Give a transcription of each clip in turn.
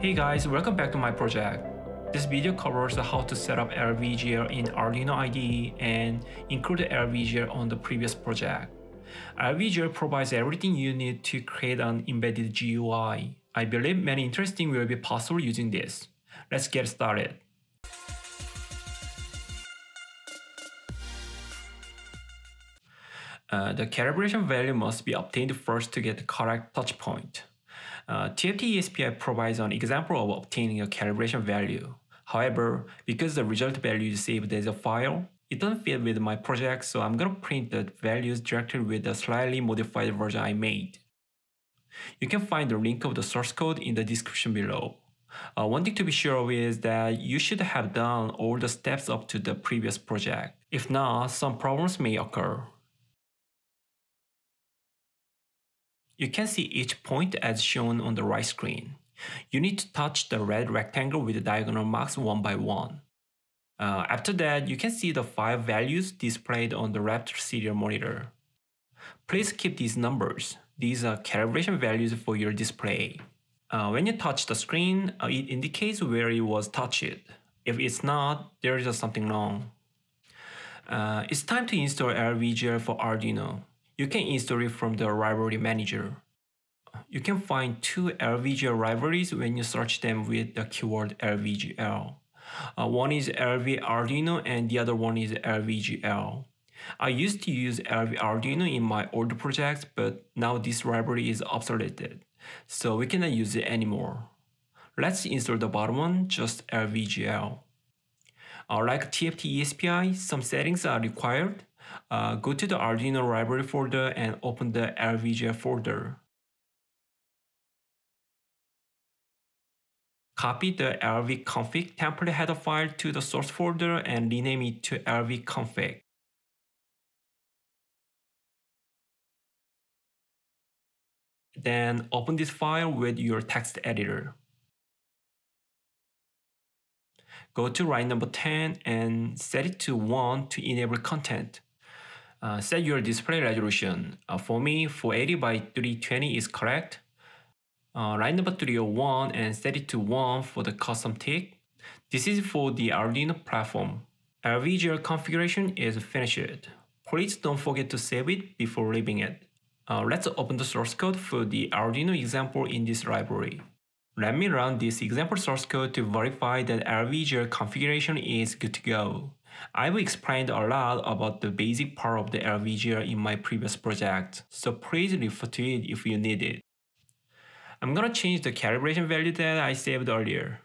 Hey guys, welcome back to my project. This video covers how to set up LVGL in Arduino IDE and include LVGL on the previous project. LVGL provides everything you need to create an embedded GUI. I believe many interesting will be possible using this. Let's get started. The calibration value must be obtained first to get the correct touch point. TFT_eSPI provides an example of obtaining a calibration value. However, because the result value is saved as a file, it doesn't fit with my project, so I'm going to print the values directly with the slightly modified version I made. You can find the link of the source code in the description below. One thing to be sure of is that you should have done all the steps up to the previous project. If not, some problems may occur. You can see each point as shown on the right screen. You need to touch the red rectangle with the diagonal marks one by one. After that, you can see the 5 values displayed on the Raptor serial monitor. Please keep these numbers. These are calibration values for your display. When you touch the screen, it indicates where it was touched. If it's not, there is something wrong. It's time to install LVGL for Arduino. You can install it from the library manager. You can find 2 LVGL libraries when you search them with the keyword LVGL. One is LV Arduino and the other one is LVGL. I used to use LV Arduino in my old projects, but now this library is obsoleted, so we cannot use it anymore. Let's install the bottom one, just LVGL. Like TFT_eSPI, some settings are required. Go to the Arduino library folder and open the LVGL folder. Copy the lvconfig template header file to the source folder and rename it to lvconfig. Then open this file with your text editor. Go to line number 10 and set it to 1 to enable content. Set your display resolution. For me, 480 by 320 is correct. Line number 301 and set it to 1 for the custom tick. This is for the Arduino platform. LVGL configuration is finished. Please don't forget to save it before leaving it. Let's open the source code for the Arduino example in this library. Let me run this example source code to verify that LVGL configuration is good to go. I've explained a lot about the basic part of the LVGL in my previous project, so please refer to it if you need it. I'm gonna change the calibration value that I saved earlier.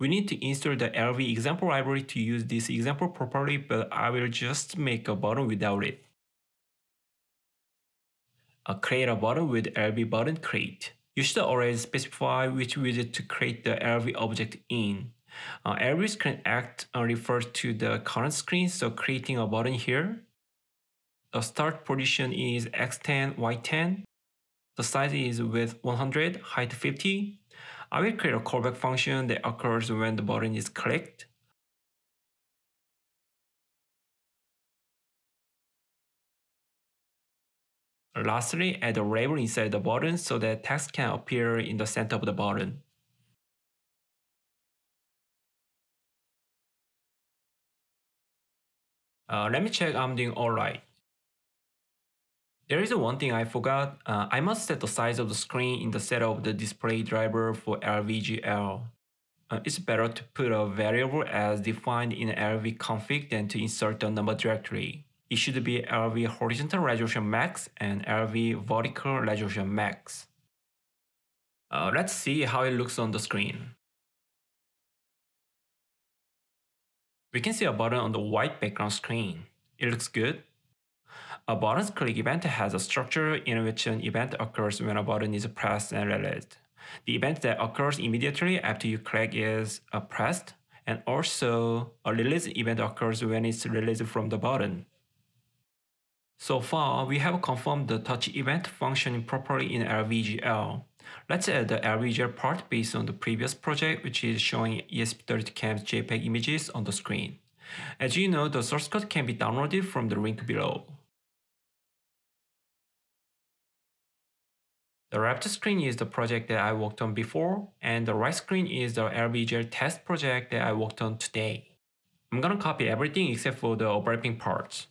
We need to install the LV example library to use this example properly, but I will just make a button without it. Create a button with LV button create. You should already specify which widget to create the LV object in. Every screen act refers to the current screen, so creating a button here. The start position is X10, Y10. The size is width 100, height 50. I will create a callback function that occurs when the button is clicked. Lastly, add a label inside the button so that text can appear in the center of the button. Let me check I'm doing all right. There is one thing I forgot. I must set the size of the screen in the setup of the display driver for LVGL. It's better to put a variable as defined in lvconfig than to insert the number directly. It should be LV horizontal resolution max and LV vertical resolution max. Let's see how it looks on the screen. We can see a button on the white background screen. It looks good. A button's click event has a structure in which an event occurs when a button is pressed and released. The event that occurs immediately after you click is pressed, and also a release event occurs when it's released from the button. So far, we have confirmed the touch event functioning properly in LVGL. Let's add the LVGL part based on the previous project, which is showing ESP32CAM's JPEG images on the screen. As you know, the source code can be downloaded from the link below. The left screen is the project that I worked on before, and the right screen is the LVGL test project that I worked on today. I'm gonna copy everything except for the overlapping parts.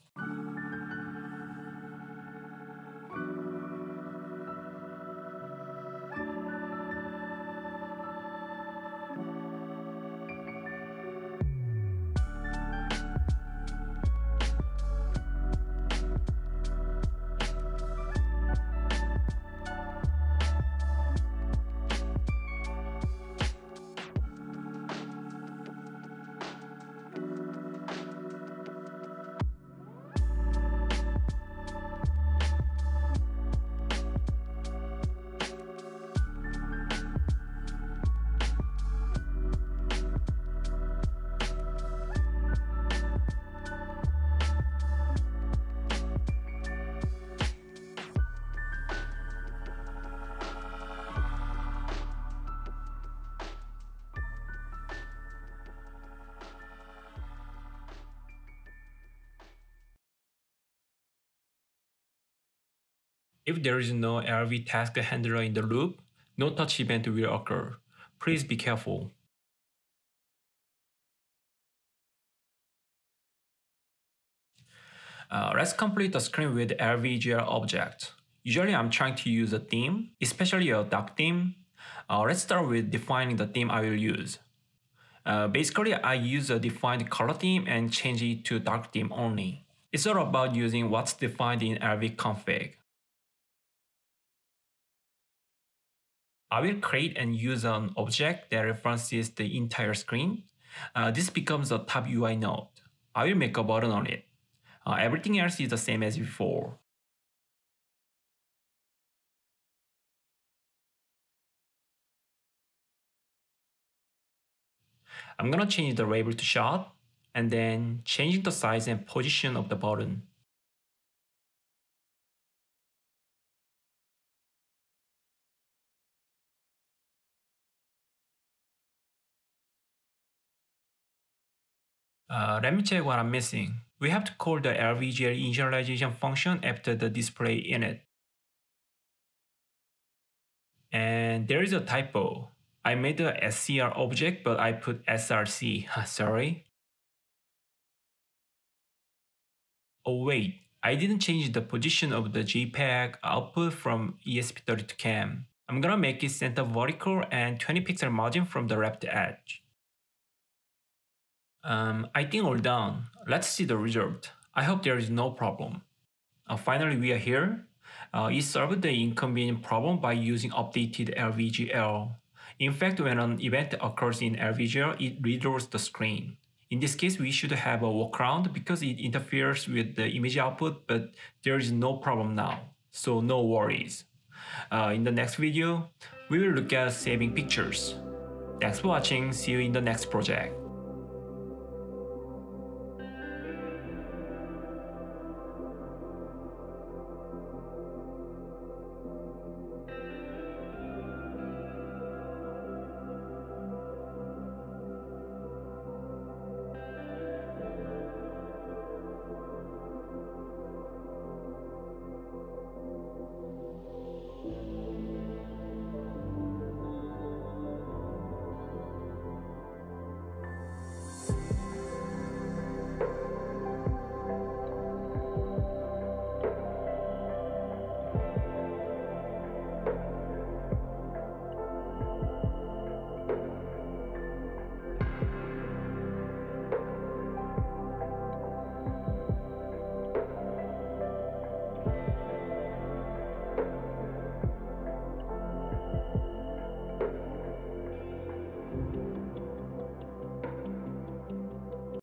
If there is no LV task handler in the loop, no touch event will occur. Please be careful. Let's complete the screen with LVGL object. Usually I'm trying to use a theme, especially a dark theme. Let's start with defining the theme I will use. Basically, I use a defined color theme and change it to dark theme only. It's all about using what's defined in lvconfig. I will create and use an object that references the entire screen. This becomes a top UI node. I will make a button on it. Everything else is the same as before. I'm gonna change the label to shot and then changing the size and position of the button. Let me check what I'm missing. We have to call the LVGL initialization function after the display init. And there is a typo. I made a SCR object, but I put SRC. Sorry. Oh wait, I didn't change the position of the JPEG output from ESP32CAM. I'm gonna make it center vertical and 20 pixel margin from the left edge. I think all done. Let's see the result. I hope there is no problem. Finally, we are here. It solved the inconvenient problem by using updated LVGL. In fact, when an event occurs in LVGL, it redraws the screen. In this case, we should have a workaround because it interferes with the image output, but there is no problem now, so no worries. In the next video, we will look at saving pictures. Thanks for watching. See you in the next project.